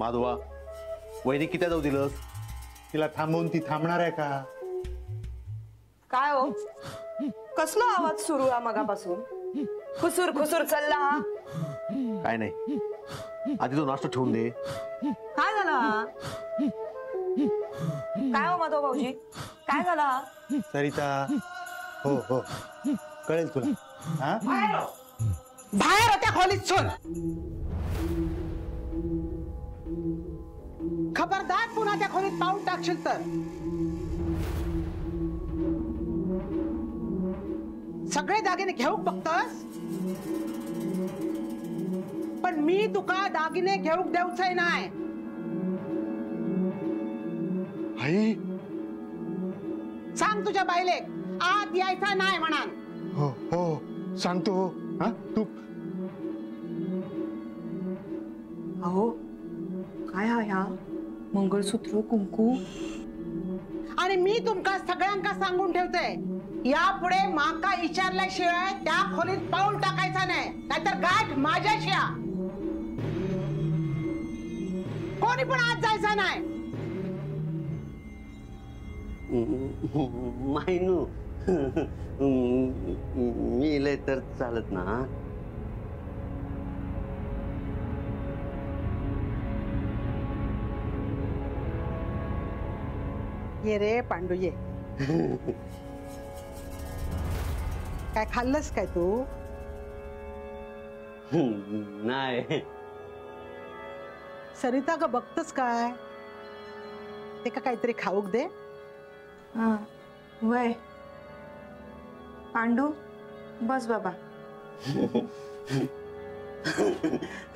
माधवा वहिनी किती जाऊ दिलस तिला थांबवून ती थांबणार आहे का काय हो कसला आवाज सुरू आहे मगापासून खुसूर खुसूर चलला हा काय नाही आधी तो नाश्ता ठेवून दे काय झालं काय हो माधव भाऊजी काय झालं सरिता हो हो कळेल तुला हां बाहेर होत्या खोलीत सोड खबरदार पुन्हा त्या खोलीत पाऊल टाकशील तर सगळे दागिने घेऊक बघतस पण मी तुका दागिने घेऊक देऊच नाही आई सांग तुझ्या बाईले आत यायचा नाही म्हणान हो हो सांगतो हा तू अहो काय हा या मंगलसूत्र कुंकू आणि मी तुमका सगळ्यांका सांगून ठेवते यापुढे माका विचारल्याशिवाय त्या खोलीत पाऊल टाकायचा नाही नाहीतर गाठ माझ्याशी कोणी पण आज जायचा नाही मायनू मी लय तर चालत ना ये रे पांडू ये काय खाल्लंस काय तू नाही सरिता का बघतस काय ते काहीतरी खाऊक दे हां वय पांडू बस बाबा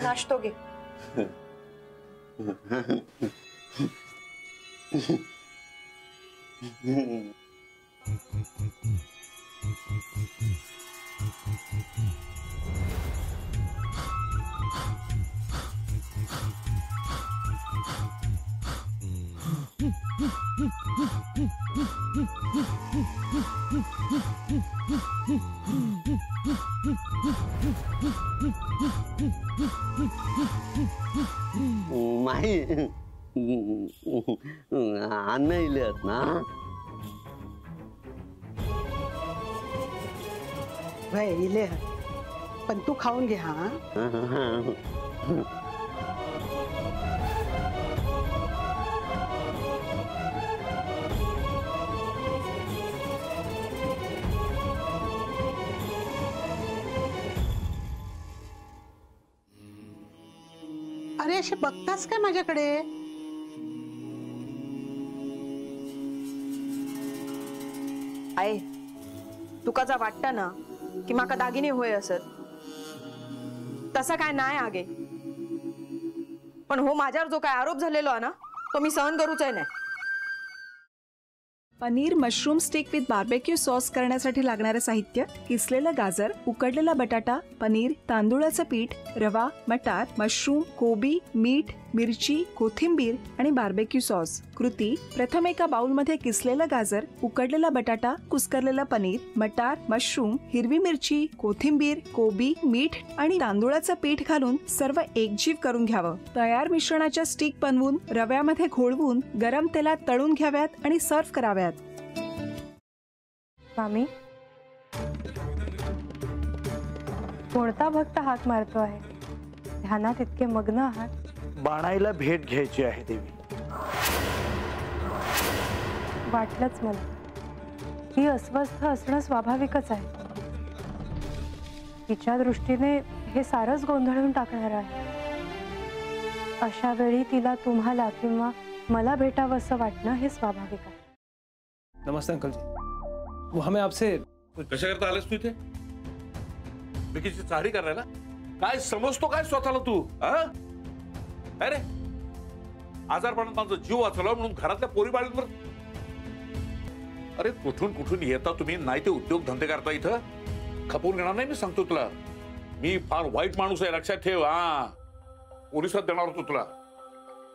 नाश्तो घे माही अन्न इलेत ना भाई इले पण तू खाऊन घे हा अरे असे बघतास काय माझ्याकडे आई तुका जा वाटता ना कि माका दागिने होय असत तसा काय नाही आगे पण हो माझ्यावर जो काय आरोप झालेलो आहे ना तो मी सहन करूच नाही paneer mushroom stick with barbecue sauce करण्यासाठी लागणारे साहित्य किसलेलं गाजर उकडलेला बटाटा पनीर तांदूळाचं पीठ रवा मटार मशरूम कोबी मीठ मिरची कोथिंबीर आणि बार्बेक्यू सॉस कृती प्रथम एका बाउलमध्ये किसलेलं गाजर उकडलेला बटाटा कुस्करलेलं पनीर मटार मशरूम हिरवी मिरची कोथिंबीर कोबी मीठ आणि तांदूळाचं पीठ घालून सर्व एकजीव करून घ्यावं तयार मिश्रणाच्या स्टिक बनवून रव्यामध्ये घोळवून गरम तेलात तळून घ्याव्यात आणि सर्व्ह कराव्यात मामी मोडता भक्त हाक मारतो आहे ध्यानात इतके मग्न आहात बाणाईला भेट घ्यायची आहे देवी वाटलंच मला ही अस्वस्थ असणं स्वाभाविकच आहे तिच्या दृष्टीने हे सारच गोंधळून टाकणार आहे अशा वेळी तिला तुम्हाला किंवा मला भेटावं असं वाटणं हे स्वाभाविक आहे नमस्ते अंकल जी हमें आपसे कशा करता आलेस तू इथे बिकीची चारी करायला काय समजतो काय स्वतःला तू हा अरे आजारपणात माझा जीव वाचवला म्हणून घरातल्या पोरी बाळांवर अरे कुठून कुठून येता तुम्ही नाही ते उद्योग धंदे करता इथं खपवून घेणार नाही मी सांगतो तुला मी फार वाईट माणूस आहे लक्षात ठेव हा पोलिसात देणार होतो तुला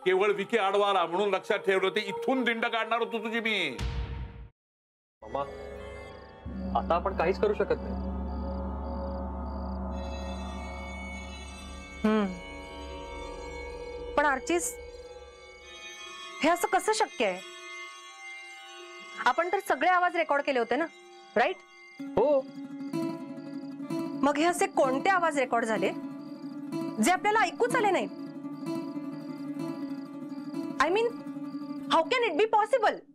केवळ विके आडवाला म्हणून लक्षात ठेवलं ते इथून दिंड काढणार होतो तुझी मी मामा आता आपण काहीच करू शकत नाही पण आर्चिस, हे असं कसं शक्य आहे? आपण तर सगळे आवाज रेकॉर्ड केले होते ना, राईट? हो. मग हे असे कोणते आवाज रेकॉर्ड झाले जे आपल्याला ऐकूच आले नाहीत? I mean, how can it be possible?